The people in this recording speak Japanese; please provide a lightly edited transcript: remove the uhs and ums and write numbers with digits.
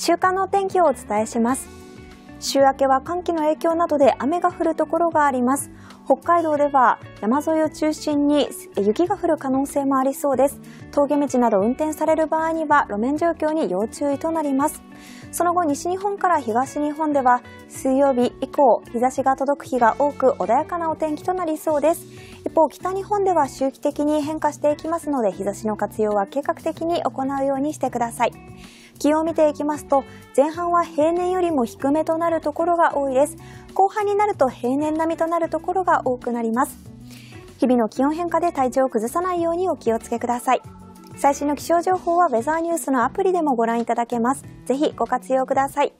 週間の天気をお伝えします。週明けは寒気の影響などで雨が降るところがあります。北海道では山沿いを中心に雪が降る可能性もありそうです。峠道など運転される場合には路面状況に要注意となります。その後、西日本から東日本では水曜日以降、日差しが届く日が多く、穏やかなお天気となりそうです。一方、北日本では周期的に変化していきますので、日差しの活用は計画的に行うようにしてください。気温を見ていきますと、前半は平年よりも低めとなるところが多いです。後半になると平年並みとなるところが多くなります。日々の気温変化で体調を崩さないようにお気をつけください。最新の気象情報はウェザーニュースのアプリでもご覧いただけます。ぜひご活用ください。